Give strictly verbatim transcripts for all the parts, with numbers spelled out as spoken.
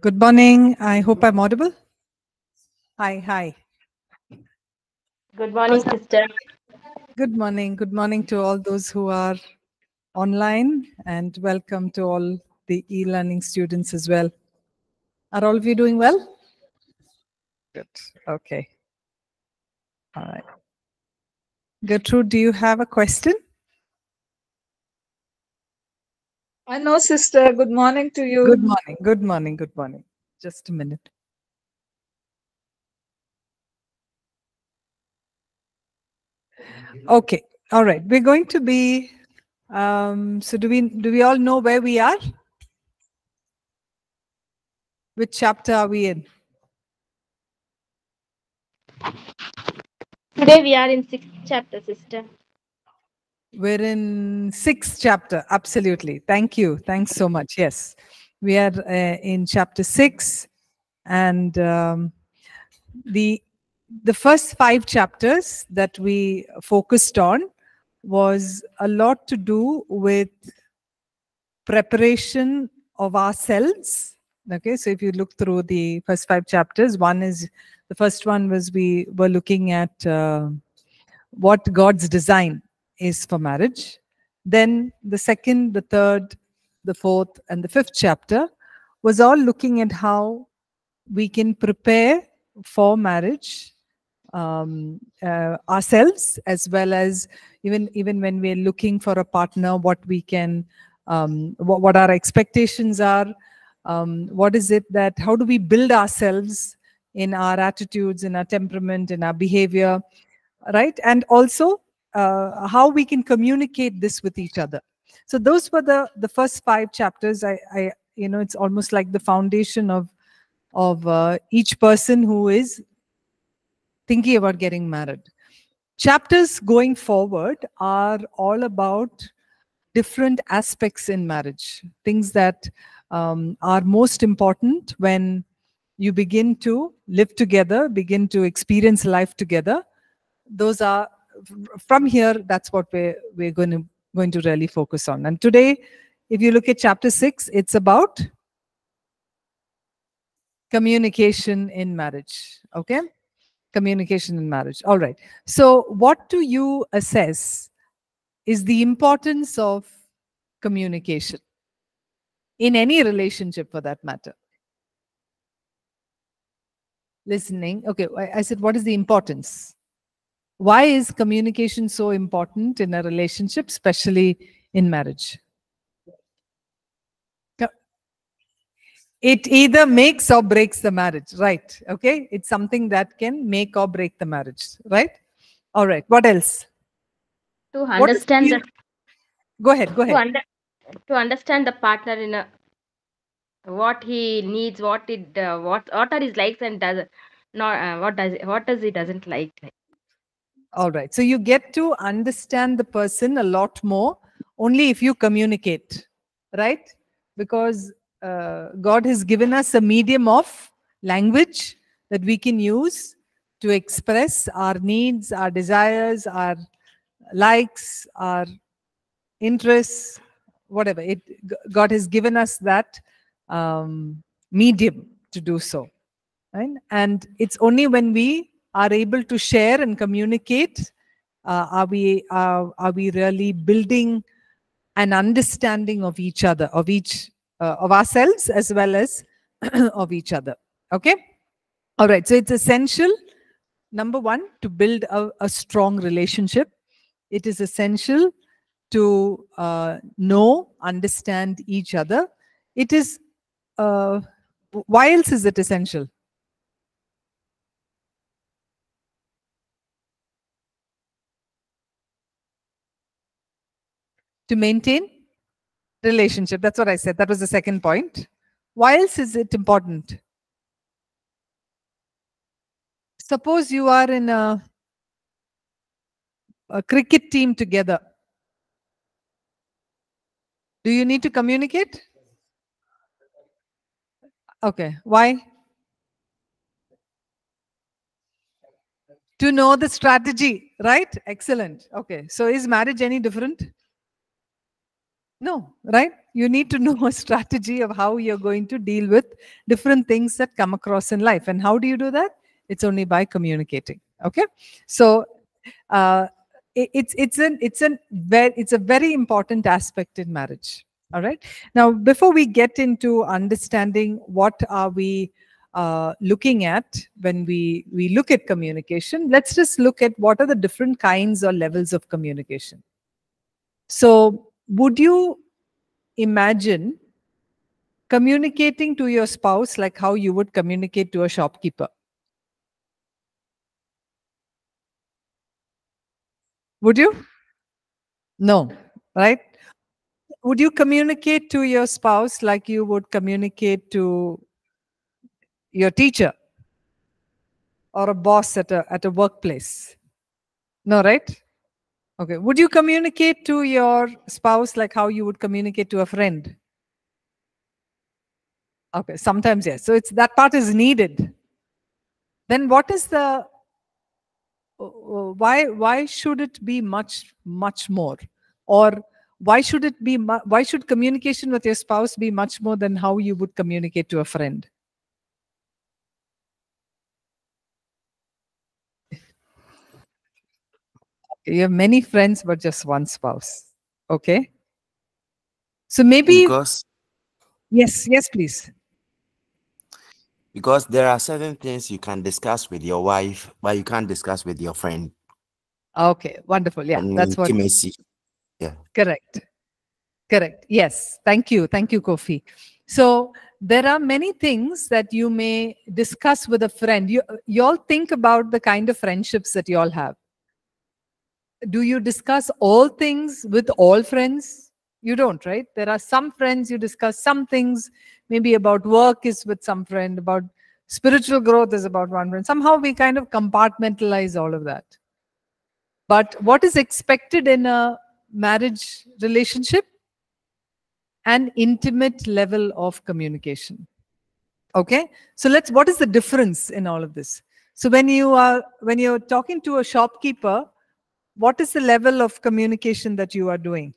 Good morning. I hope I'm audible. Hi, hi. Good morning, sister. Good morning. Good morning to all those who are online, and welcome to all the e-learning students as well. Are all of you doing well? Good. Okay. All right. Gertrude, do you have a question? I know, sister. Good morning to you. Good morning. Good morning. Good morning. Just a minute. Okay. All right. We're going to be. Um, so, do we do we all know where we are? Which chapter are we in? Today we are in sixth chapter, sister. We're in sixth chapter. Absolutely. Thank you. Thanks so much. Yes, we are uh, in chapter six, and um, the the first five chapters that we focused on was a lot to do with preparation of ourselves. Okay, so if you look through the first five chapters, one is the first one was we were looking at uh, what God's design is for marriage. Then the second, the third, the fourth, and the fifth chapter was all looking at how we can prepare for marriage um, uh, ourselves, as well as even even when we're looking for a partner, what we can, um, what, what our expectations are, um, what is it that, how do we build ourselves in our attitudes, in our temperament, in our behavior, right? And also, Uh, how we can communicate this with each other. So those were the the first five chapters. I, I you know, it's almost like the foundation of of uh, each person who is thinking about getting married. Chapters going forward are all about different aspects in marriage, things that um, are most important when you begin to live together, begin to experience life together. Those are from here, that's what we're, we're going to, going to really focus on. And today, if you look at chapter six, it's about communication in marriage. Okay? Communication in marriage. All right. So what do you assess is the importance of communication in any relationship, for that matter? Listening. Okay. I said, what is the importance? Why is communication so important in a relationship, especially in marriage? It either makes or breaks the marriage, right? Okay, it's something that can make or break the marriage, right? All right, what else? To understand the... Go ahead, go ahead. To, under, to understand the partner in a, what he needs, what it, uh, what what are his likes and does not, uh, what does what does he doesn't like. All right. So you get to understand the person a lot more only if you communicate, right? Because uh, God has given us a medium of language that we can use to express our needs, our desires, our likes, our interests, whatever. It, God has given us that um, medium to do so, right? And it's only when we are able to share and communicate, uh, are we uh, are we really building an understanding of each other, of each uh, of ourselves as well as of each other. Okay, all right. So it's essential, number one, to build a, a strong relationship. It is essential to uh, know, understand each other. It is. Uh, why else is it essential? To maintain relationship. That's what I said. That was the second point. Why else is it important? Suppose you are in a, a cricket team together. Do you need to communicate? Okay. Why? To know the strategy, right? Excellent. Okay. So is marriage any different? No, right? You need to know a strategy of how you're going to deal with different things that come across in life. And how do you do that? It's only by communicating. Okay, so uh, it, it's it's an it's an very it's a very important aspect in marriage. All right. Now, before we get into understanding what are we uh, looking at when we we look at communication, let's just look at what are the different kinds or levels of communication. So, would you imagine communicating to your spouse like how you would communicate to a shopkeeper? Would you? No, right? Would you communicate to your spouse like you would communicate to your teacher or a boss at a, at a workplace? No, right? Okay. Would you communicate to your spouse like how you would communicate to a friend? Okay. Sometimes, yes. So it's that part is needed. Then what is the, why, why should it be much, much more? Or why should it be, why should communication with your spouse be much more than how you would communicate to a friend? You have many friends, but just one spouse. Okay. So maybe. Because. Yes. Yes, please. Because there are certain things you can discuss with your wife, but you can't discuss with your friend. Okay. Wonderful. Yeah. And that's what. Intimacy. Yeah. Correct. Correct. Yes. Thank you. Thank you, Kofi. So there are many things that you may discuss with a friend. You, you all think about the kind of friendships that you all have. Do you discuss all things with all friends? You don't, right? There are some friends you discuss some things, maybe about work is with some friend, about spiritual growth is about one friend. Somehow we kind of compartmentalize all of that. But what is expected in a marriage relationship? An intimate level of communication. Okay? So let's, what is the difference in all of this? So when you are, when you're talking to a shopkeeper, what is the level of communication that you are doing?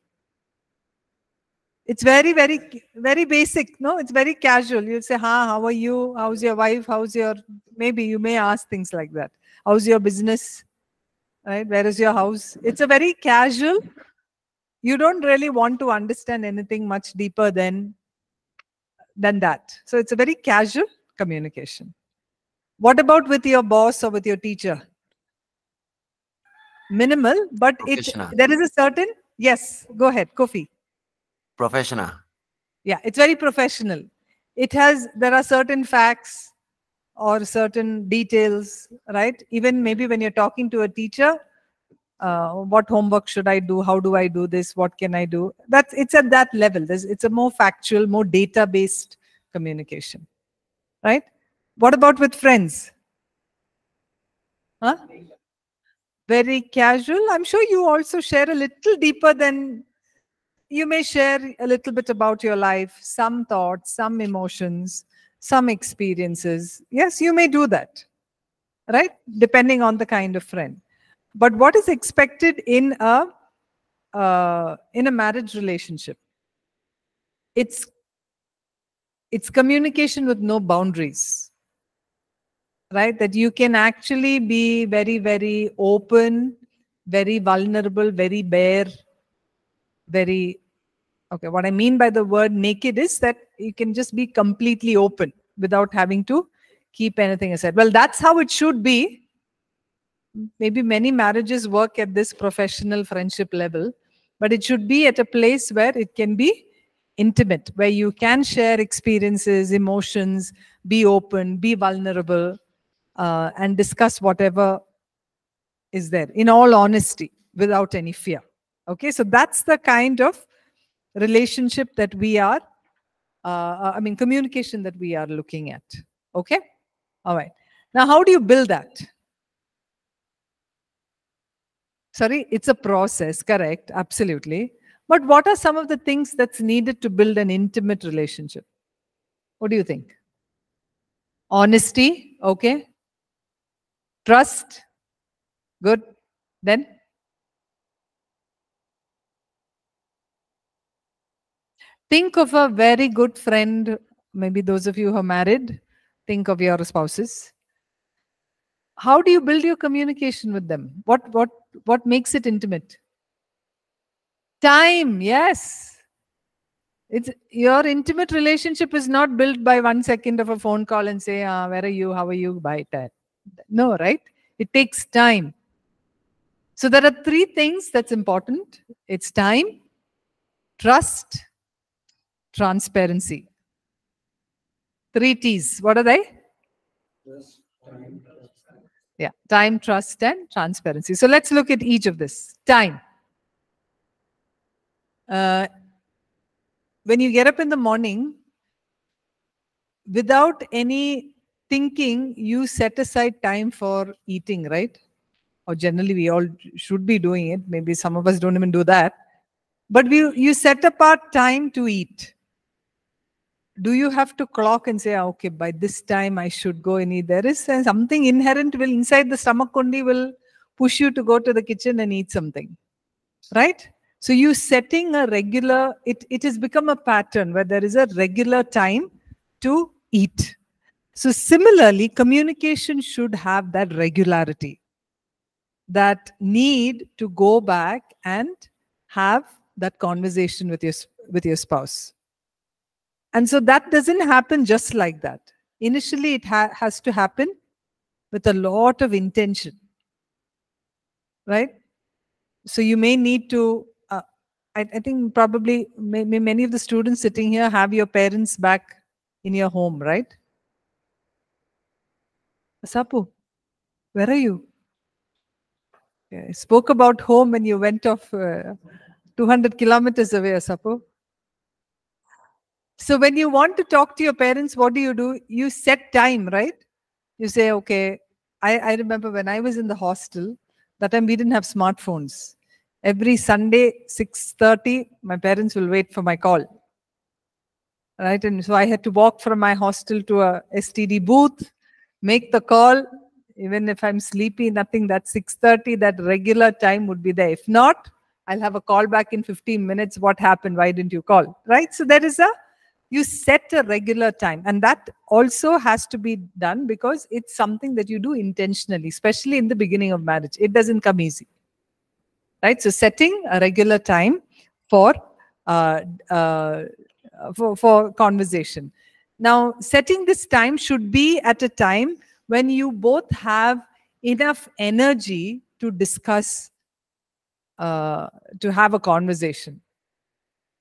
It's very, very, very basic. No, it's very casual. You'll say, "Ha, how are you? How's your wife? How's your?" Maybe you may ask things like that. How's your business? Right? Where is your house? It's a very casual. You don't really want to understand anything much deeper than than that. So it's a very casual communication. What about with your boss or with your teacher? Minimal, but it there is a certain, yes, go ahead, Kofi. Professional. Yeah, it's very professional. It has, there are certain facts or certain details, right? Even maybe when you're talking to a teacher, uh, what homework should I do? How do I do this? What can I do? That's, it's at that level. There's, it's a more factual, more data-based communication, right? What about with friends? Huh? Very casual. I'm sure you also share a little deeper than, you may share a little bit about your life, some thoughts, some emotions, some experiences. Yes, you may do that, right? Depending on the kind of friend. But what is expected in a uh, in a marriage relationship? It's it's communication with no boundaries. Right, that you can actually be very, very open, very vulnerable, very bare, very, okay, what I mean by the word naked is that you can just be completely open without having to keep anything aside. Well, that's how it should be. Maybe many marriages work at this professional friendship level, but it should be at a place where it can be intimate, where you can share experiences, emotions, be open, be vulnerable, Uh, and discuss whatever is there in all honesty without any fear. Okay, so that's the kind of relationship that we are, uh, I mean, communication that we are looking at. Okay, all right. Now, how do you build that? Sorry, it's a process, correct, absolutely. But what are some of the things that's needed to build an intimate relationship? What do you think? Honesty, okay. Trust. Good. Then? Think of a very good friend. Maybe those of you who are married, think of your spouses. How do you build your communication with them? What, what, what makes it intimate? Time, yes. It's, your intimate relationship is not built by one second of a phone call and say, ah, where are you, how are you, bye, time. No, right? It takes time. So there are three things that's important. It's time, trust, transparency. Three T's. What are they? Yes, time, trust. Yeah, time, trust, and transparency. So let's look at each of this. Time. Uh, when you get up in the morning, without any thinking, you set aside time for eating, right? Or generally, we all should be doing it. Maybe some of us don't even do that. But we, you set apart time to eat. Do you have to clock and say, okay, by this time I should go and eat? There is something inherent will inside the stomach only will push you to go to the kitchen and eat something, right? So you setting a regular, it, it has become a pattern where there is a regular time to eat. So similarly, communication should have that regularity, that need to go back and have that conversation with your, with your spouse. And so that doesn't happen just like that. Initially, it ha has to happen with a lot of intention, right? So you may need to, uh, I, I think probably may, may many of the students sitting here have your parents back in your home, right? Asapu, where are you? Yeah, I spoke about home and you went off uh, two hundred kilometers away, Asapu. So when you want to talk to your parents, what do you do? You set time, right? You say, okay, I, I remember when I was in the hostel, that time we didn't have smartphones. Every Sunday, six thirty, my parents will wait for my call. Right? And so I had to walk from my hostel to a S T D booth, make the call. Even if I'm sleepy, nothing, that six thirty, that regular time would be there. If not, I'll have a call back in fifteen minutes. What happened? Why didn't you call? Right? So there is a You set a regular time, and that also has to be done because it's something that you do intentionally, especially in the beginning of marriage. It doesn't come easy, right? So setting a regular time for uh, uh, for, for conversation. Now, setting this time should be at a time when you both have enough energy to discuss, uh, to have a conversation.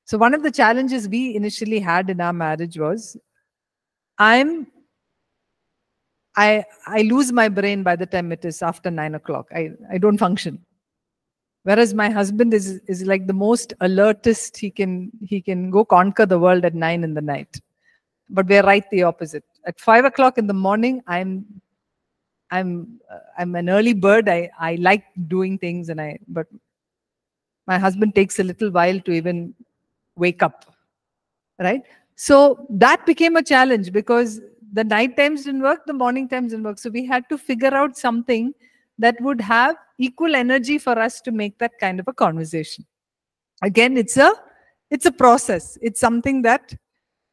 So one of the challenges we initially had in our marriage was, I'm, I, I lose my brain by the time it is after nine o'clock. I, I don't function. Whereas my husband is, is like the most alertest. He can, he can go conquer the world at nine in the night. But we're right the opposite. At five o'clock in the morning, I'm, I'm, I'm an early bird. I, I like doing things, and I, but my husband takes a little while to even wake up, right? So that became a challenge because the night times didn't work, the morning times didn't work. So we had to figure out something that would have equal energy for us to make that kind of a conversation. Again, it's a, it's a process. It's something that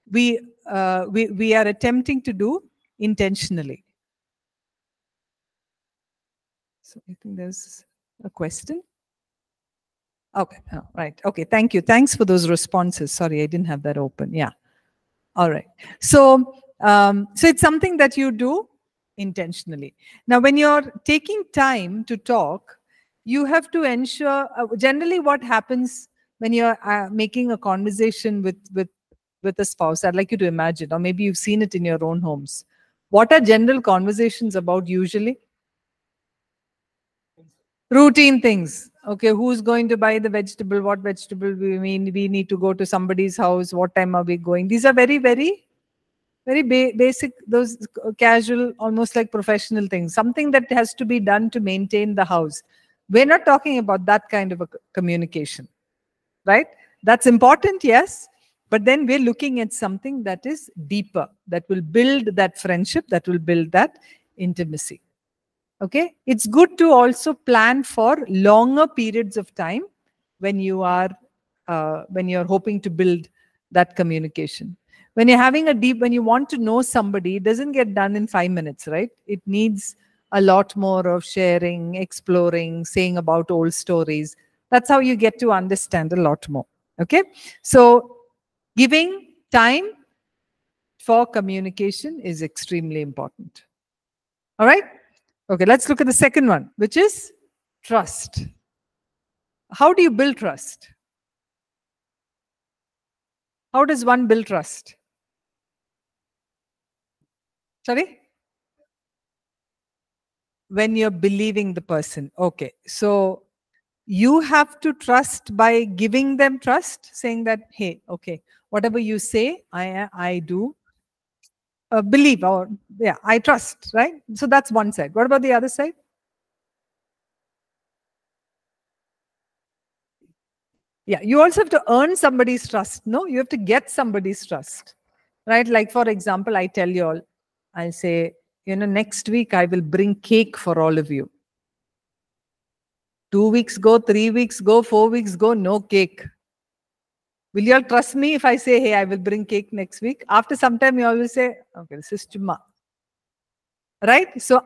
we, uh, we, we are attempting to do intentionally. So I think there's a question. Okay, oh, right. Okay, thank you. Thanks for those responses. Sorry, I didn't have that open. Yeah. All right. So, um, so it's something that you do intentionally. Now, when you're taking time to talk, you have to ensure, uh, generally what happens when you're uh, making a conversation with, with, with a spouse, I'd like you to imagine, or maybe you've seen it in your own homes. What are general conversations about usually? Routine things. Okay, who's going to buy the vegetable? What vegetable we mean? We need to go to somebody's house. What time are we going? These are very, very, very ba basic, those casual, almost like professional things. Something that has to be done to maintain the house. We're not talking about that kind of a communication, right? That's important, yes. But then we're looking at something that is deeper, that will build that friendship, that will build that intimacy. Okay, it's good to also plan for longer periods of time when you are, uh, when you're hoping to build that communication. When you're having a deep, when you want to know somebody, it doesn't get done in five minutes, right? It needs a lot more of sharing, exploring, saying about old stories. That's how you get to understand a lot more, okay? So giving time for communication is extremely important. All right? Okay, let's look at the second one, which is trust. How do you build trust? How does one build trust? Sorry? When you're believing the person. Okay, so you have to trust by giving them trust, saying that, hey, okay, whatever you say, I, I do uh, believe, or yeah, I trust, right? So that's one side. What about the other side? Yeah, you also have to earn somebody's trust, no? You have to get somebody's trust, right? Like, for example, I tell you all, I'll say, you know, next week I will bring cake for all of you. Two weeks go, three weeks go, four weeks go, no cake. Will you all trust me if I say, hey, I will bring cake next week? After some time, you all will say, okay, this is chumma. Right? So,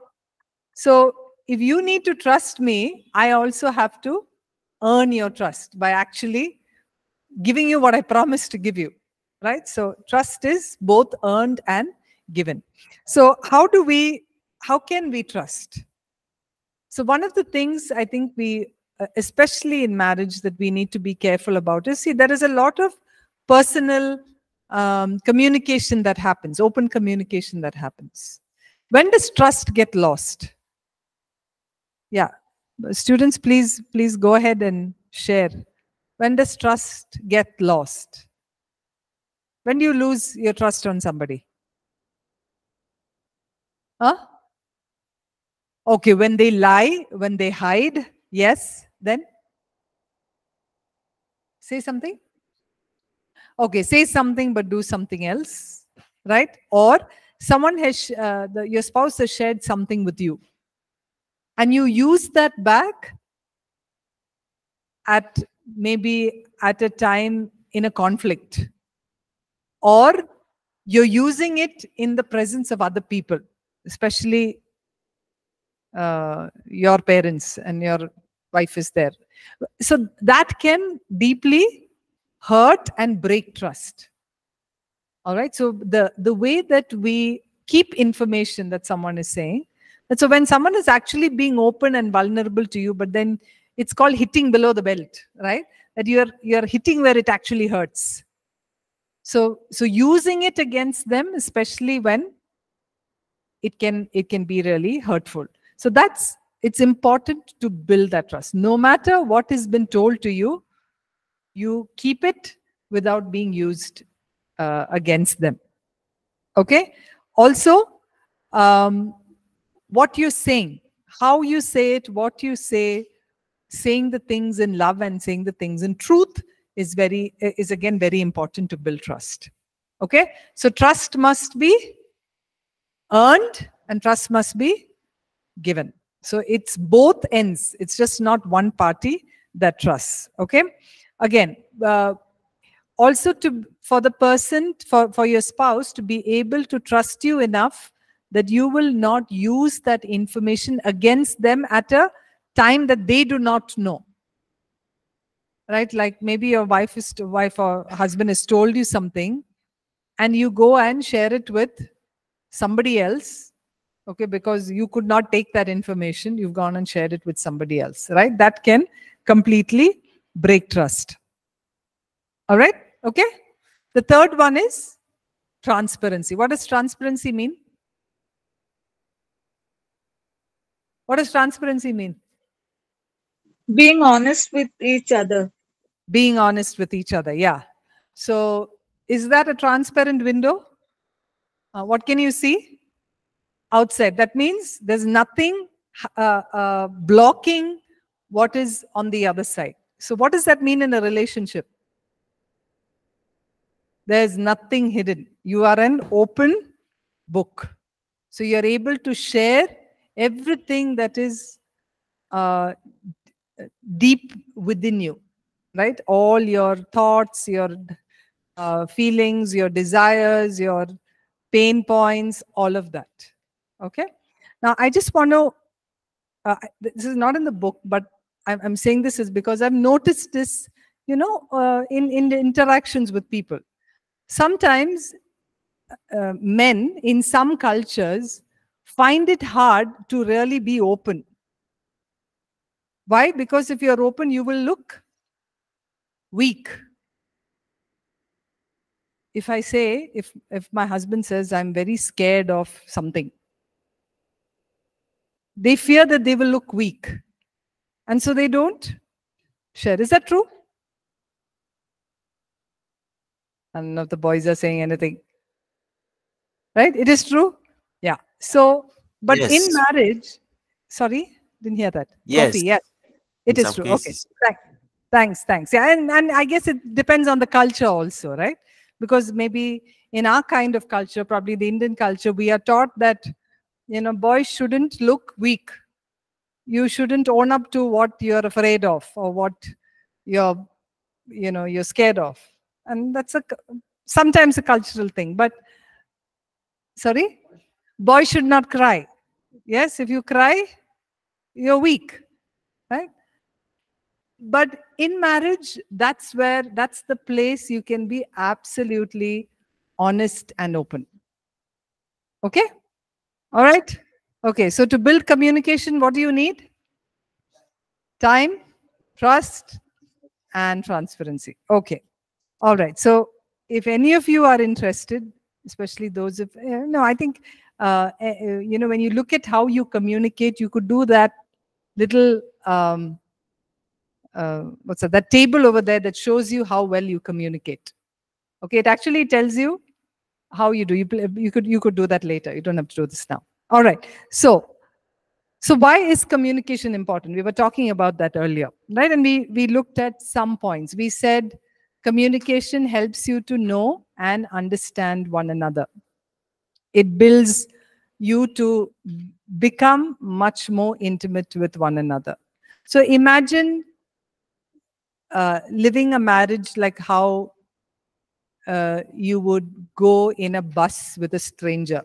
so if you need to trust me, I also have to earn your trust by actually giving you what I promised to give you, right? So trust is both earned and given. So how do we, how can we trust? So one of the things I think we, especially in marriage, that we need to be careful about is, see, there is a lot of personal um, communication that happens, open communication that happens. When does trust get lost? Yeah. Students, please, please go ahead and share. When does trust get lost? When do you lose your trust on somebody? Huh? Okay, when they lie, when they hide, yes, then? Say something? Okay, say something but do something else, right? Or someone has, uh, the, your spouse has shared something with you, and you use that back at maybe at a time in a conflict, or you're using it in the presence of other people, especially uh, your parents, and your wife is there. So that can deeply hurt and break trust. All right. So the, the way that we keep information that someone is saying, and so when someone is actually being open and vulnerable to you, but then it's called hitting below the belt, right? That you're you're hitting where it actually hurts. So so using it against them, especially when it can it can be really hurtful. So that's it's important to build that trust. No matter what has been told to you, you keep it without being used uh, against them. Okay. Also. Um, What you're saying, how you say it, what you say, saying the things in love and saying the things in truth is very, is again very important to build trust. Okay? So trust must be earned and trust must be given. So it's both ends. It's just not one party that trusts. Okay? Again, uh, also to for the person, for, for your spouse to be able to trust you enough that you will not use that information against them at a time that they do not know. Right? Like maybe your wife is to, wife or husband has told you something and you go and share it with somebody else, okay, because you could not take that information. You've gone and shared it with somebody else, right? That can completely break trust. All right? Okay? The third one is transparency. What does transparency mean? What does transparency mean? Being honest with each other. Being honest with each other, yeah. So, is that a transparent window? Uh, what can you see? Outside. That means there's nothing uh, uh, blocking what is on the other side. So, what does that mean in a relationship? There's nothing hidden. You are an open book. So, you're able to share everything that is uh, deep within you, right? All your thoughts, your uh, feelings, your desires, your pain points, all of that. Okay? Now, I just want to, uh, this is not in the book, but I'm, I'm saying this is because I've noticed this, you know, uh, in, in the interactions with people. Sometimes uh, men in some cultures find it hard to really be open. Why? Because if you're open, you will look weak. If I say, if, if my husband says, I'm very scared of something, they fear that they will look weak. And so they don't share. Is that true? I don't know if the boys are saying anything. Right? It is true? Yeah. So, but yes. In marriage, sorry, didn't hear that. Yes. Coffee, yes. It in is true. Cases. Okay. Thanks. Thanks. Yeah. And, and I guess it depends on the culture also, right? Because maybe in our kind of culture, probably the Indian culture, we are taught that, you know, boys shouldn't look weak. You shouldn't own up to what you're afraid of or what you're, you know, you're scared of. And that's a, sometimes a cultural thing. But, sorry? Boys should not cry. Yes, if you cry, you're weak, right? But in marriage, that's where, that's the place you can be absolutely honest and open. Okay? All right? Okay, so to build communication, what do you need? Time, trust, and transparency. Okay. All right. So if any of you are interested, especially those of, you know, I think, uh, you know, when you look at how you communicate, you could do that little, um, uh, what's that, that table over there that shows you how well you communicate. Okay. It actually tells you how you do. You, you could, you could do that later. You don't have to do this now. All right. So, so why is communication important? We were talking about that earlier, right? And we, we looked at some points. We said, communication helps you to know and understand one another. It builds you to become much more intimate with one another. So imagine uh, living a marriage like how uh, you would go in a bus with a stranger.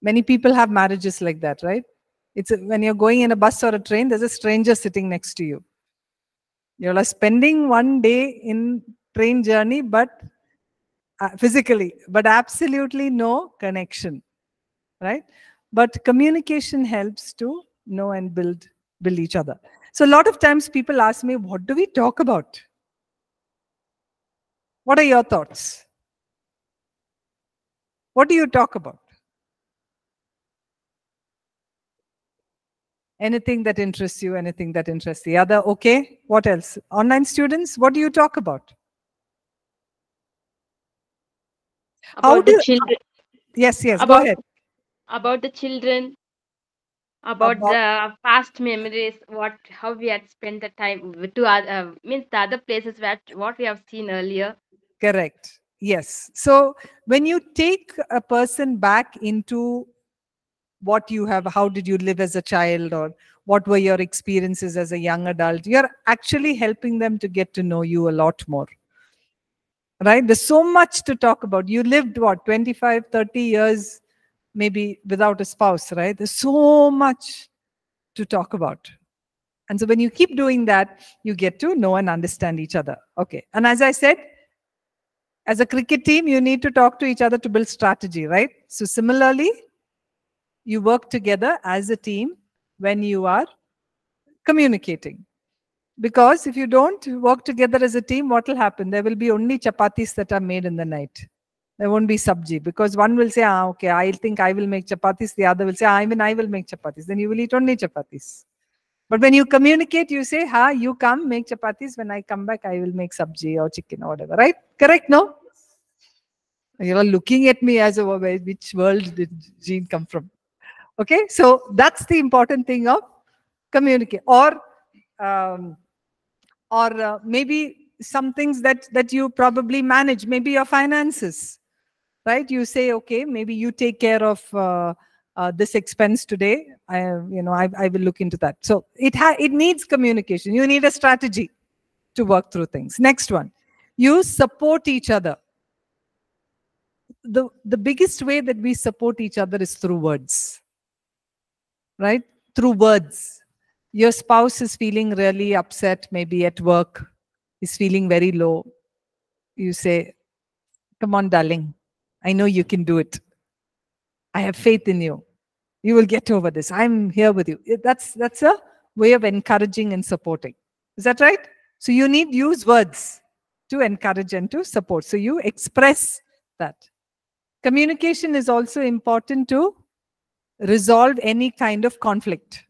Many people have marriages like that, right? It's a, when you're going in a bus or a train, there's a stranger sitting next to you. You are spending one day in train journey, but uh, physically, but absolutely no connection, right? But communication helps to know and build, build each other. So a lot of times people ask me, what do we talk about? What are your thoughts? What do you talk about? Anything that interests you, anything that interests the other. Okay, what else? Online students, what do you talk about? About How do the children. Yes, yes, about, go ahead. About the children, about, about the past memories, what, how we had spent the time, to uh, means the other places, where, what we have seen earlier. Correct, yes. So when you take a person back into what you have, how did you live as a child, or what were your experiences as a young adult, you're actually helping them to get to know you a lot more, right? There's so much to talk about. You lived, what, twenty-five, thirty years, maybe without a spouse, right? There's so much to talk about. And so when you keep doing that, you get to know and understand each other. Okay. And as I said, as a cricket team, you need to talk to each other to build strategy, right? So similarly, you work together as a team when you are communicating. Because if you don't work together as a team, what will happen? There will be only chapatis that are made in the night. There won't be sabji. Because one will say, ah, okay, I think I will make chapatis. The other will say, ah, even I will make chapatis. Then you will eat only chapatis. But when you communicate, you say, ha, you come, make chapatis. When I come back, I will make sabji or chicken or whatever. Right? Correct, no? You're looking at me as a, which world did Jean come from? Okay, so that's the important thing of communicate, or um, or uh, maybe some things that that you probably manage, maybe your finances, right? You say, okay, maybe you take care of uh, uh, this expense today. I, you know, I I will look into that. So it ha it needs communication. You need a strategy to work through things. Next one, You support each other. The, the biggest way that we support each other is through words. Right? Through words. Your spouse is feeling really upset, maybe at work. He's feeling very low. You say, come on, darling. I know you can do it. I have faith in you. You will get over this. I'm here with you. That's, that's a way of encouraging and supporting. Is that right? So you need to use words to encourage and to support. So you express that. Communication is also important to resolve any kind of conflict.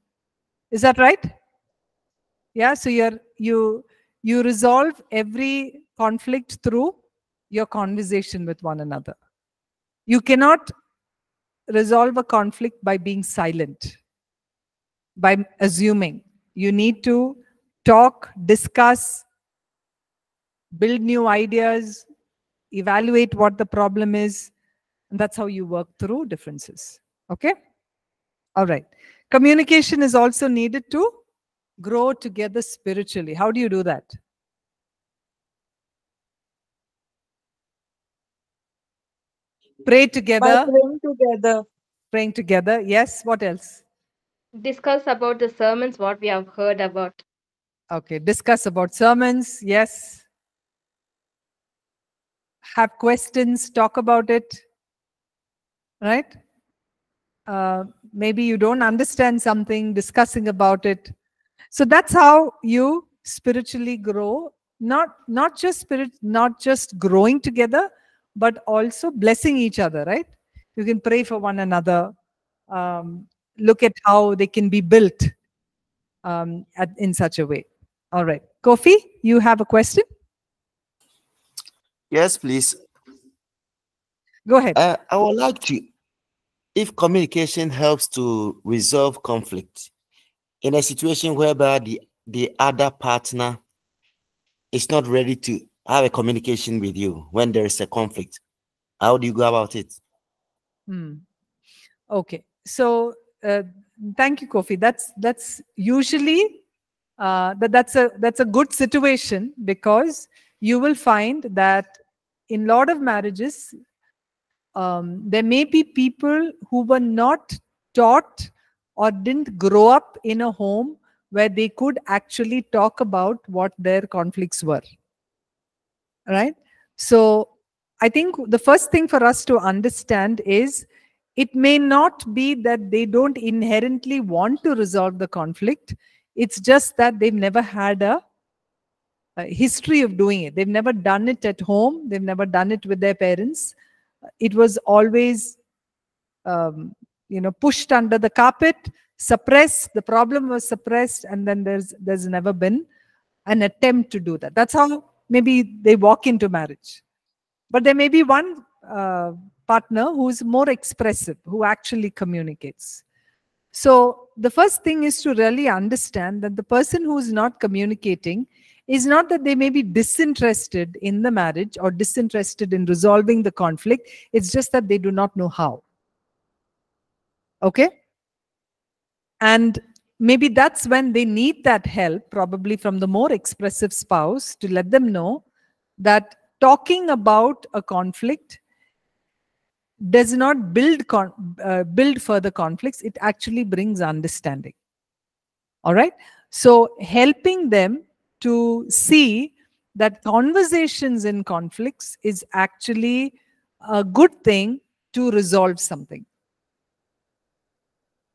Is that right? Yeah, so you're, you, you resolve every conflict through your conversation with one another. You cannot resolve a conflict by being silent, by assuming. You need to talk, discuss, build new ideas, evaluate what the problem is, and that's how you work through differences. Okay? All right. Communication is also needed to grow together spiritually. How do you do that? Pray together. By praying together. Praying together. Yes. What else? Discuss about the sermons, what we have heard about. Okay. Discuss about sermons. Yes. Have questions. Talk about it. Right? Uh, maybe you don't understand something, discussing about it. So that's how you spiritually grow. Not, not just spirit, not just growing together, but also blessing each other, right? You can pray for one another. Um, look at how they can be built um, at, in such a way. All right. Kofi, you have a question? Yes, please. Go ahead. Uh, I would like to, if communication helps to resolve conflict in a situation whereby the, the other partner is not ready to have a communication with you when there is a conflict, how do you go about it? Hmm. Okay, so uh, thank you, Kofi. That's that's usually uh, that that's a that's a good situation, because you will find that in a lot of marriages, um, there may be people who were not taught or didn't grow up in a home where they could actually talk about what their conflicts were. Right? So I think the first thing for us to understand is it may not be that they don't inherently want to resolve the conflict. It's just that they've never had a, a history of doing it. They've never done it at home. They've never done it with their parents. It was always, um, you know, pushed under the carpet, suppressed. The problem was suppressed, and then there's there's never been an attempt to do that. That's how maybe they walk into marriage. But there may be one uh, partner who is more expressive, who actually communicates. So the first thing is to really understand that the person who is not communicating is not that they may be disinterested in the marriage or disinterested in resolving the conflict. It's just that they do not know how. Okay? And maybe that's when they need that help, probably from the more expressive spouse, to let them know that talking about a conflict does not build con uh, build further conflicts. It actually brings understanding. All right? So helping them to see that conversations in conflicts is actually a good thing to resolve something.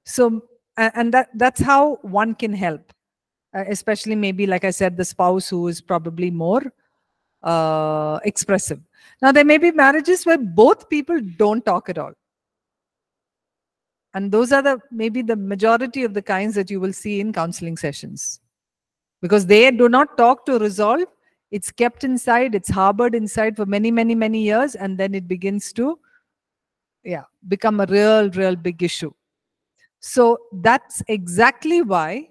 So... And that, that's how one can help, uh, especially maybe, like I said, the spouse who is probably more uh, expressive. Now, there may be marriages where both people don't talk at all. And those are the maybe the majority of the kinds that you will see in counseling sessions. Because they do not talk to resolve. It's kept inside. It's harbored inside for many, many, many years. And then it begins to yeah, become a real, real big issue. So that's exactly why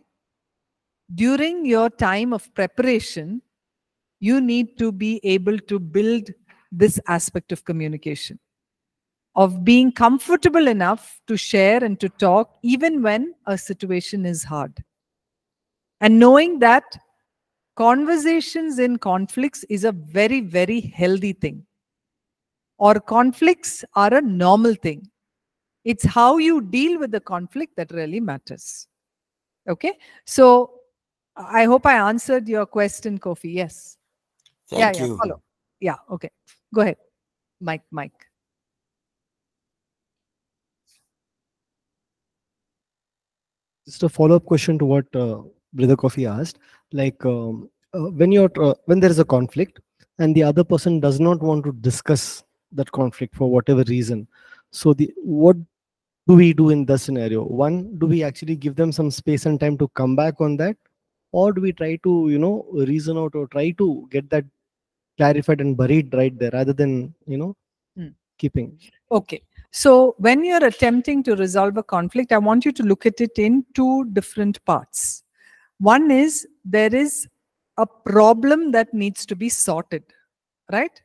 during your time of preparation, you need to be able to build this aspect of communication, of being comfortable enough to share and to talk even when a situation is hard. And knowing that conversations in conflicts is a very, very healthy thing. Or conflicts are a normal thing. It's how you deal with the conflict that really matters. Okay? So, I hope I answered your question, Kofi. Yes. Thank yeah, you. Yeah, follow. Yeah, okay. Go ahead. Mike, Mike. Just a follow-up question to what uh, Brother Kofi asked. Like, um, uh, when, you're, uh, when there is a conflict and the other person does not want to discuss that conflict for whatever reason, so the what do we do in the scenario? One, do we actually give them some space and time to come back on that? Or do we try to, you know, reason out or try to get that clarified and buried right there rather than, you know, mm. keeping? Okay. So when you're attempting to resolve a conflict, I want you to look at it in two different parts. One is there is a problem that needs to be sorted, right?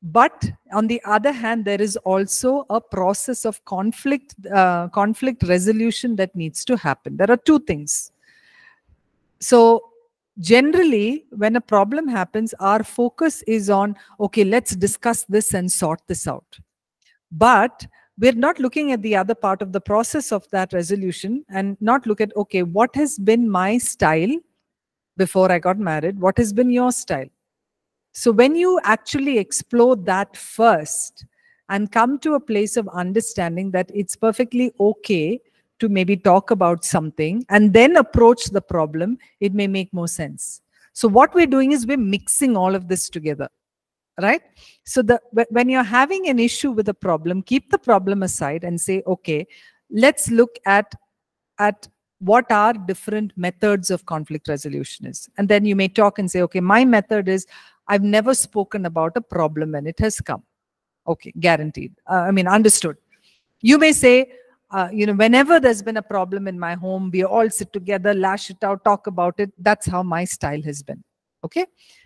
But on the other hand, there is also a process of conflict, uh, conflict resolution that needs to happen. There are two things. So generally, when a problem happens, our focus is on, okay, let's discuss this and sort this out. But we're not looking at the other part of the process of that resolution and not look at, okay, what has been my style before I got married? What has been your style? So when you actually explore that first and come to a place of understanding that it's perfectly okay to maybe talk about something and then approach the problem, it may make more sense. So what we're doing is we're mixing all of this together, right? So the, when you're having an issue with a problem, keep the problem aside and say, okay, let's look at, at what are different methods of conflict resolution is. And then you may talk and say, okay, my method is I've never spoken about a problem and it has come. Okay, guaranteed. Uh, I mean, understood. You may say, Uh, you know, whenever there's been a problem in my home, we all sit together, lash it out, talk about it. That's how my style has been. Okay.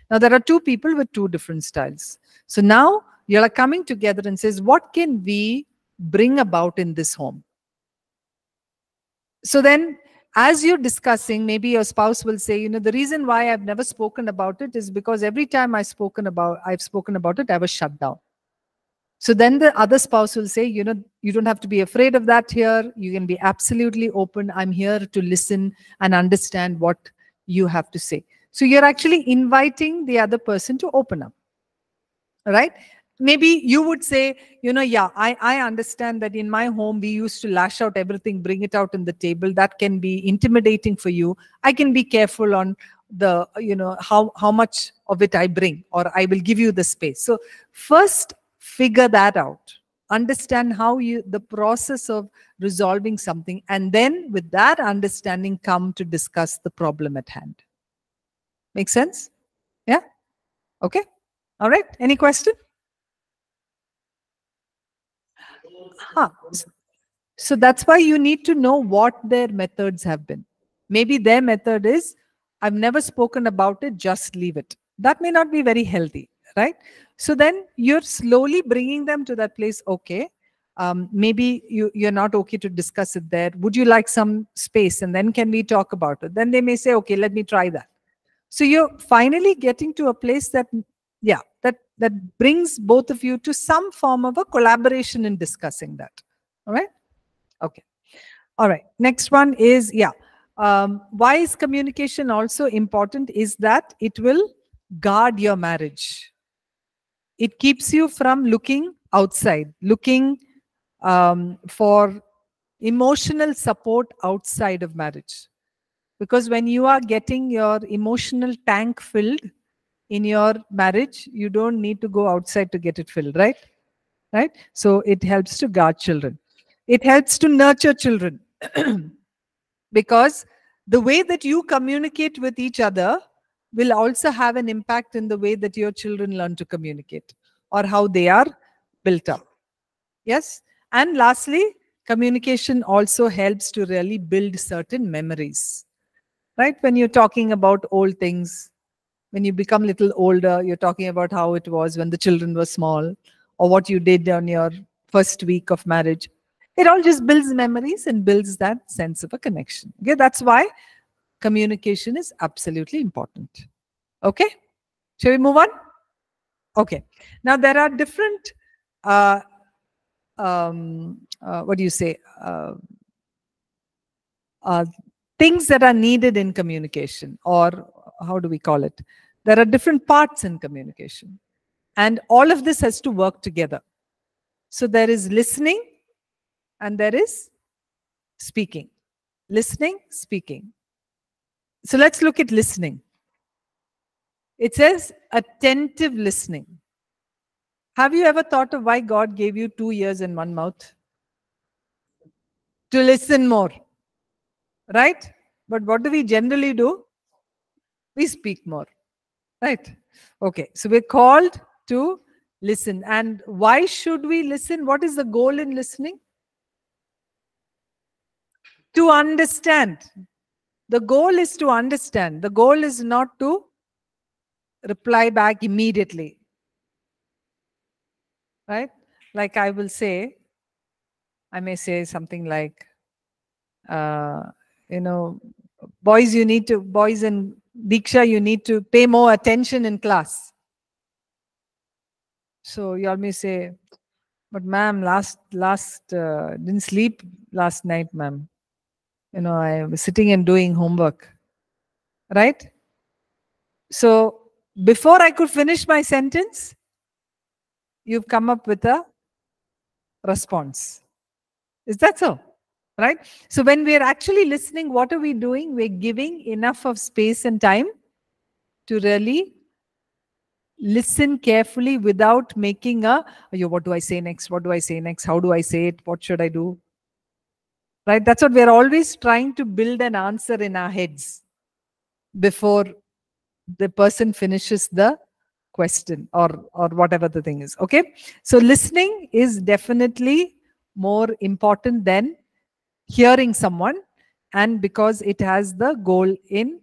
Now there are two people with two different styles. So now you're coming together and says, what can we bring about in this home? So then as you're discussing, maybe your spouse will say, you know, the reason why I've never spoken about it is because every time I've spoken about, I've spoken about it, I was shut down. So then the other spouse will say, you know, you don't have to be afraid of that here. You can be absolutely open. I'm here to listen and understand what you have to say. So you're actually inviting the other person to open up, right? Maybe you would say, you know, yeah, I, I understand that in my home, we used to lash out everything, bring it out on the table. That can be intimidating for you. I can be careful on the, you know, how, how much of it I bring, or I will give you the space. So first, figure that out. Understand how you, the process of resolving something, and then with that understanding, come to discuss the problem at hand. Make sense? Yeah? Okay. All right. Any question? Huh. So that's why you need to know what their methods have been. Maybe their method is, I've never spoken about it, just leave it. That may not be very healthy. Right? So then you're slowly bringing them to that place. Okay, um, maybe you, you're not okay to discuss it there. Would you like some space? And then can we talk about it? Then they may say, okay, let me try that. So you're finally getting to a place that, yeah, that, that brings both of you to some form of a collaboration in discussing that. All right? Okay. All right. Next one is, yeah. Um, why is communication also important? Is that it will guard your marriage. It keeps you from looking outside, looking um, for emotional support outside of marriage. Because when you are getting your emotional tank filled in your marriage, you don't need to go outside to get it filled, right? Right? So it helps to guard children. It helps to nurture children. Because the way that you communicate with each other will also have an impact in the way that your children learn to communicate or how they are built up. Yes? And lastly, communication also helps to really build certain memories. Right? When you're talking about old things, when you become a little older, you're talking about how it was when the children were small or what you did on your first week of marriage. It all just builds memories and builds that sense of a connection. Okay? That's why communication is absolutely important. Okay, shall we move on? Okay, now there are different, uh, um, uh, what do you say, uh, uh, things that are needed in communication, or how do we call it? There are different parts in communication, and all of this has to work together. So there is listening and there is speaking. Listening, speaking. So let's look at listening. It says attentive listening. Have you ever thought of why God gave you two ears and one mouth? To listen more, right? But what do we generally do? We speak more, right? Okay, so we're called to listen. And why should we listen? What is the goal in listening? To understand. The goal is to understand. The goal is not to reply back immediately, right? Like I will say, I may say something like, uh, you know, boys, you need to, boys in Diksha, you need to pay more attention in class. So you all may say, but ma'am, last, last, uh, didn't sleep last night, ma'am. You know, I was sitting and doing homework, right? So before I could finish my sentence, you've come up with a response. Is that so? Right? So when we are actually listening, what are we doing? We're giving enough of space and time to really listen carefully without making a, oh, what do I say next? What do I say next? How do I say it? What should I do? Right? That's what we're always trying to build an answer in our heads before the person finishes the question or, or whatever the thing is. Okay. So listening is definitely more important than hearing someone, and because it has the goal in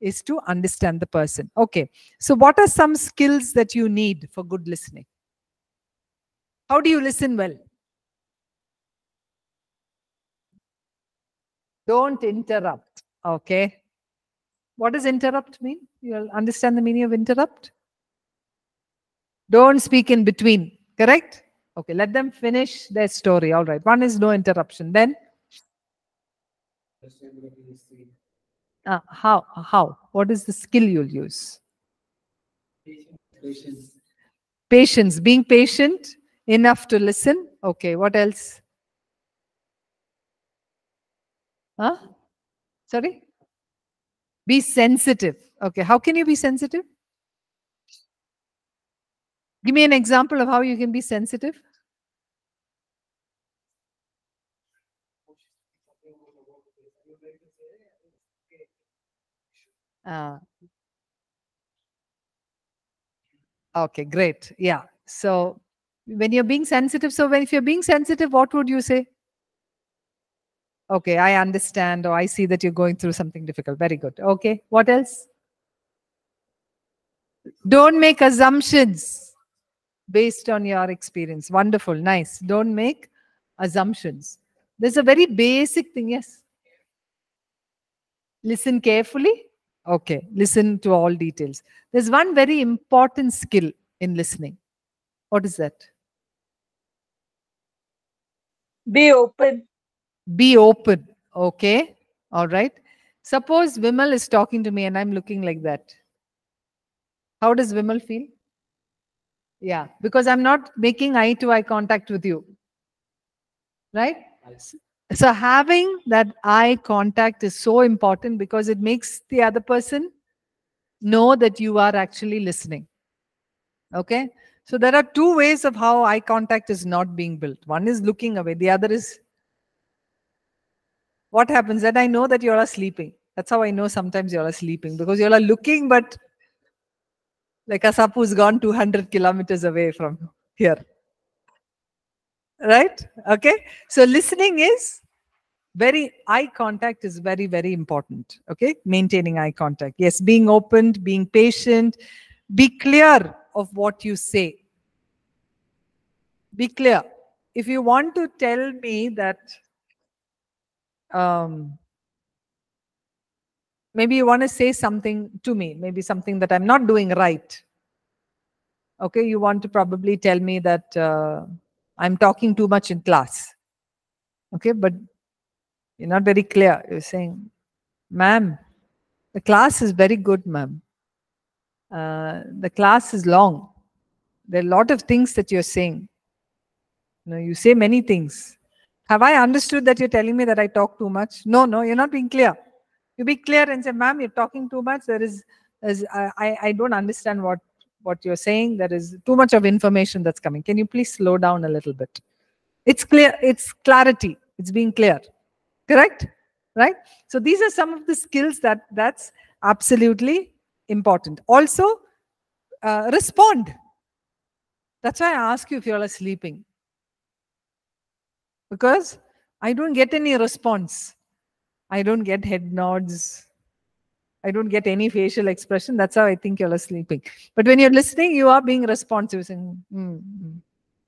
is to understand the person. Okay. So what are some skills that you need for good listening? How do you listen well? Don't interrupt. Okay. What does interrupt mean? You'll understand the meaning of interrupt. Don't speak in between. Correct? Okay, let them finish their story. All right. One is no interruption. Then? Uh, how? How? What is the skill you'll use? Patience. Patience. Being patient enough to listen. Okay, what else? Huh? Sorry? Be sensitive. Okay, how can you be sensitive? Give me an example of how you can be sensitive. Uh, okay, great. Yeah. So when you're being sensitive, so when if you're being sensitive, what would you say? Okay, I understand, or I see that you're going through something difficult. Very good. Okay, what else? Don't make assumptions based on your experience. Wonderful, nice. Don't make assumptions. There's a very basic thing, yes. Listen carefully. Okay, listen to all details. There's one very important skill in listening. What is that? Be open. Be open. Okay. All right. Suppose Vimal is talking to me and I'm looking like that. How does Vimal feel? Yeah. Because I'm not making eye to eye contact with you. Right? So having that eye contact is so important because it makes the other person know that you are actually listening. Okay. So there are two ways of how eye contact is not being built. One is looking away. The other is, what happens? Then I know that you all are sleeping. That's how I know sometimes you all are sleeping, because you all are looking, but like a sapu has gone two hundred kilometers away from here. Right? Okay. So listening is very, eye contact is very, very important. Okay. Maintaining eye contact. Yes. Being open, being patient, be clear of what you say. Be clear. If you want to tell me that, Um, Maybe you want to say something to me, maybe something that I'm not doing right. Okay, you want to probably tell me that uh, I'm talking too much in class. Okay, but you're not very clear. You're saying, ma'am, the class is very good, ma'am. Uh, the class is long. There are a lot of things that you're saying. You know, you say many things. Have I understood that you're telling me that I talk too much? No, no, you're not being clear. You be clear and say, ma'am, you're talking too much. There is, is I, I don't understand what, what you're saying. There is too much of information that's coming. Can you please slow down a little bit? It's clear. It's clarity. It's being clear. Correct? Right? So these are some of the skills that that's absolutely important. Also, uh, respond. That's why I ask you if you all are sleeping. Because I don't get any response. I don't get head nods. I don't get any facial expression. That's how I think you all are sleeping. But when you're listening, you are being responsive. Saying, mm, mm.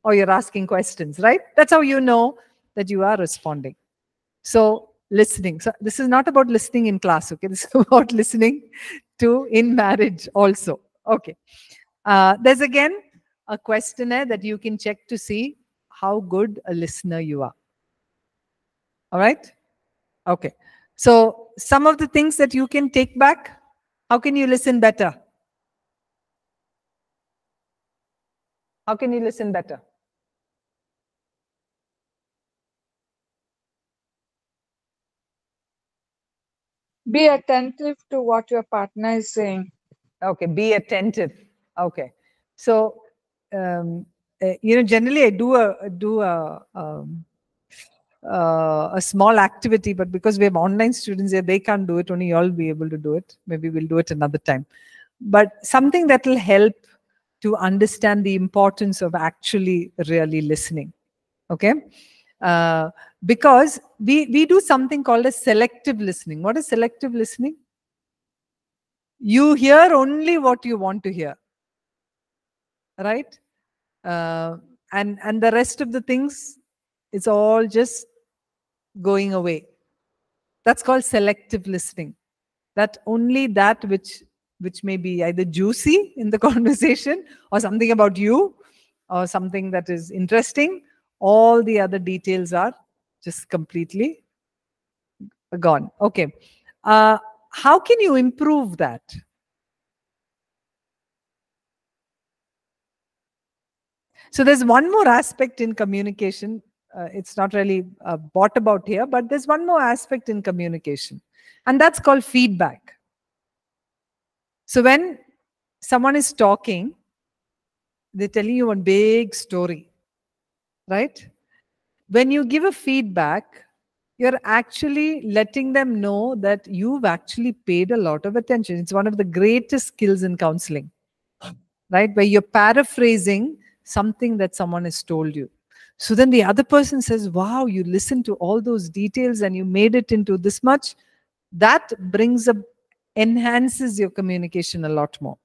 Or you're asking questions, right? That's how you know that you are responding. So listening. So this is not about listening in class, okay? This is about listening to in marriage also, okay? Uh, there's again a questionnaire that you can check to see how good a listener you are. All right? Okay. So some of the things that you can take back, how can you listen better? How can you listen better? Be attentive to what your partner is saying. Okay, be attentive. Okay. So, um, uh, you know, generally I do a, do a, um, uh, a small activity, but because we have online students here, they can't do it. Only you all be able to do it. Maybe we'll do it another time. But something that will help to understand the importance of actually really listening, okay? Uh, because we, we do something called as selective listening. What is selective listening? You hear only what you want to hear, right? Uh, and, and the rest of the things, it's all just going away. That's called selective listening. That only that which which may be either juicy in the conversation or something about you or something that is interesting. All the other details are just completely gone. Okay. Uh, how can you improve that? So there's one more aspect in communication. Uh, it's not really uh, brought about here, but there's one more aspect in communication. And that's called feedback. So when someone is talking, they're telling you one big story, right? When you give a feedback, you're actually letting them know that you've actually paid a lot of attention. It's one of the greatest skills in counseling, right? Where you're paraphrasing something that someone has told you. So then the other person says, wow, you listened to all those details and you made it into this much. That brings up, enhances your communication a lot more.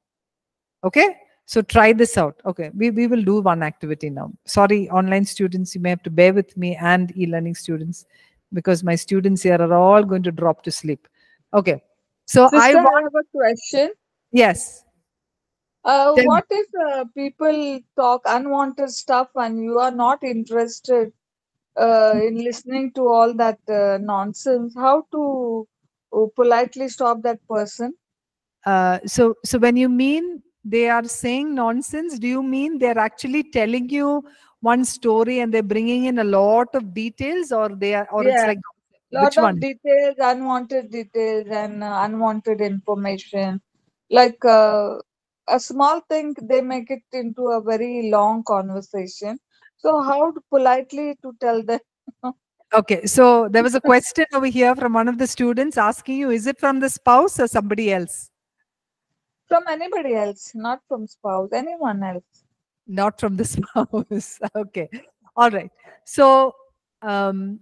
Okay? So try this out. Okay, we, we will do one activity now. Sorry, online students, you may have to bear with me and e-learning students because my students here are all going to drop to sleep. Okay. So Sister, I want I have a question. Yes. Uh, what if uh, people talk unwanted stuff and you are not interested uh, in listening to all that uh, nonsense? How to uh, politely stop that person? Uh, so, so when you mean they are saying nonsense, do you mean they're actually telling you one story and they're bringing in a lot of details, or they are, or yeah. It's like lot which of one? Details, unwanted details, and uh, unwanted information, like. Uh, A small thing, they make it into a very long conversation. So how to politely to tell them? Okay, so there was a question over here from one of the students asking you, is it from the spouse or somebody else? From anybody else, not from spouse, anyone else. Not from the spouse. Okay, all right. So um,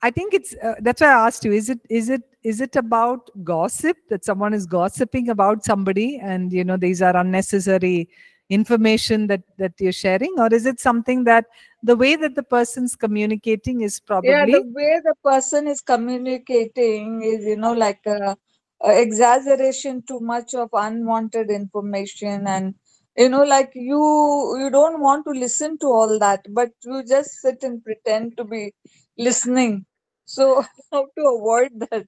I think it's, uh, that's why I asked you, is it, is it, Is it about gossip, that someone is gossiping about somebody and, you know, these are unnecessary information that, that you're sharing? Or is it something that the way that the person's communicating is probably... Yeah, the way the person is communicating is, you know, like uh, uh, exaggeration too much of unwanted information, and you know, like you you don't want to listen to all that, but you just sit and pretend to be listening. So how to avoid that?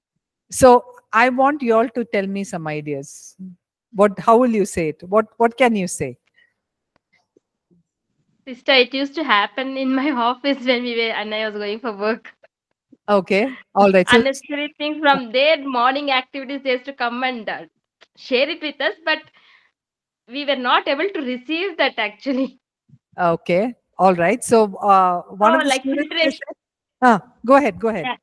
So I want you all to tell me some ideas. What? How will you say it? What? What can you say? Sister, it used to happen in my office when we were, and I was going for work. Okay, all right. So, unnecessary thing from their morning activities, they used to come and uh, share it with us, but we were not able to receive that actually. Okay, all right. So uh, one oh, of the like filtration. Huh. Go ahead. Go ahead. Yeah.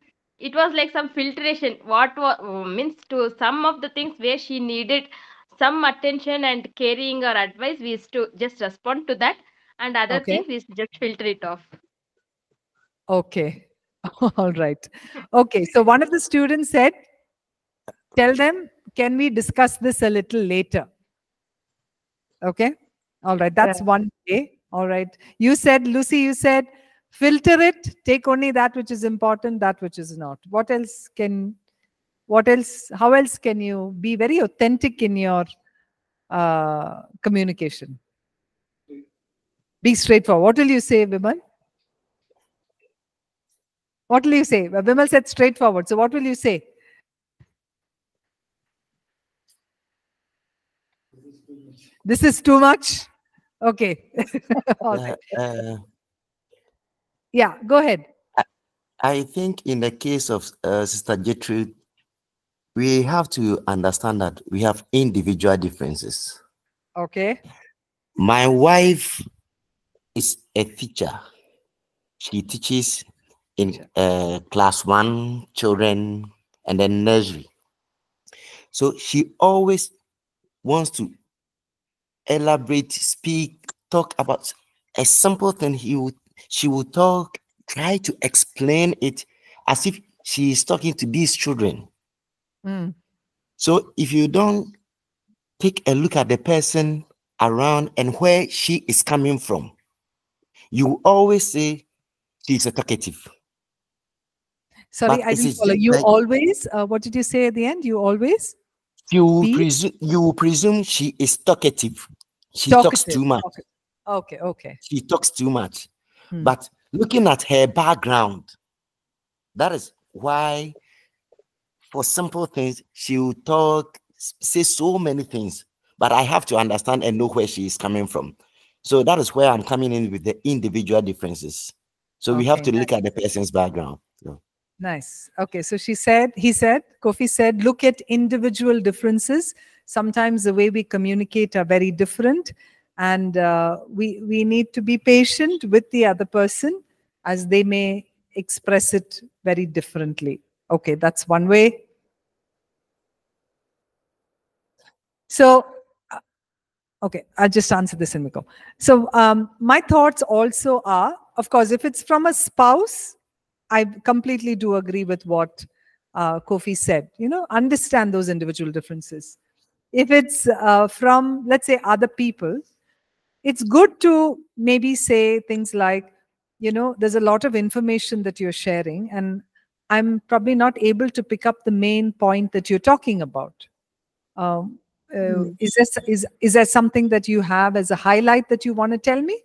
It was like some filtration. What was, means to some of the things where she needed some attention and caring or advice, we used to just respond to that, and other okay. things we used to just filter it off. Okay. All right. Okay. So one of the students said, tell them, can we discuss this a little later? Okay. All right. That's yeah. one way. All right. You said, Lucy, you said, filter it, take only that which is important, that which is not. What else can, what else, how else can you be very authentic in your uh, communication? Be straightforward. What will you say, Vimal? What will you say? Vimal said straightforward. So what will you say? This is too much. Okay. All right. uh, uh, yeah, go ahead. I, I think in the case of uh, Sister Gertrude, we have to understand that we have individual differences. Okay. My wife is a teacher. She teaches in uh, class one children and then nursery. So she always wants to elaborate, speak, talk about a simple thing. He would, she will talk, try to explain it as if she is talking to these children. Mm. So if you don't take a look at the person around and where she is coming from, you always say she is a talkative. Sorry, but I didn't follow. You like, always, uh, what did you say at the end? You always? You presume, you presume she is talkative. She talkative. talks too much. Okay, okay. okay. She talks too much. Hmm. But looking at her background, that is why for simple things, she will talk, say so many things. But I have to understand and know where she is coming from. So that is where I'm coming in with the individual differences. So okay, we have to look nice. at the person's background. So. Nice. Okay. So she said, he said, Kofi said, look at individual differences. Sometimes the way we communicate are very different, and uh, we, we need to be patient with the other person as they may express it very differently. Okay. That's one way. So, okay. I'll just answer this and we go. So um, my thoughts also are, of course, if it's from a spouse, I completely do agree with what uh, Kofi said. You know, understand those individual differences. If it's uh, from, let's say, other people, it's good to maybe say things like, you know, there's a lot of information that you're sharing, and I'm probably not able to pick up the main point that you're talking about. Um, uh, mm-hmm. is, there, is, is there something that you have as a highlight that you want to tell me?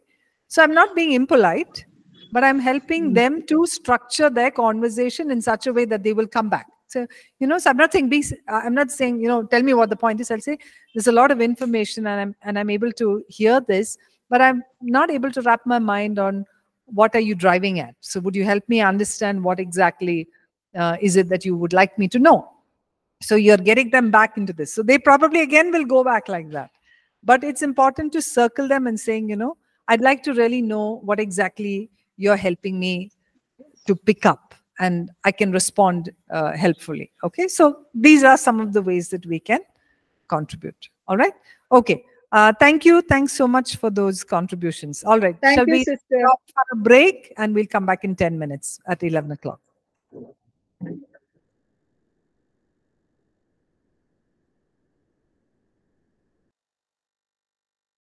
So I'm not being impolite, but I'm helping them to structure their conversation in such a way that they will come back. So, you know, so I'm not saying, be, I'm not saying, you know, tell me what the point is. I'll say, there's a lot of information and I'm, and I'm able to hear this, but I'm not able to wrap my mind on what are you driving at. So would you help me understand what exactly uh, is it that you would like me to know? So you're getting them back into this. So they probably again will go back like that. But it's important to circle them and saying, you know, I'd like to really know what exactly you're helping me to pick up, and I can respond uh, helpfully. Okay, so these are some of the ways that we can contribute. All right, okay. Uh, thank you. Thanks so much for those contributions. All right, thank shall you, we sister. Stop for a break, and we'll come back in ten minutes at eleven o'clock.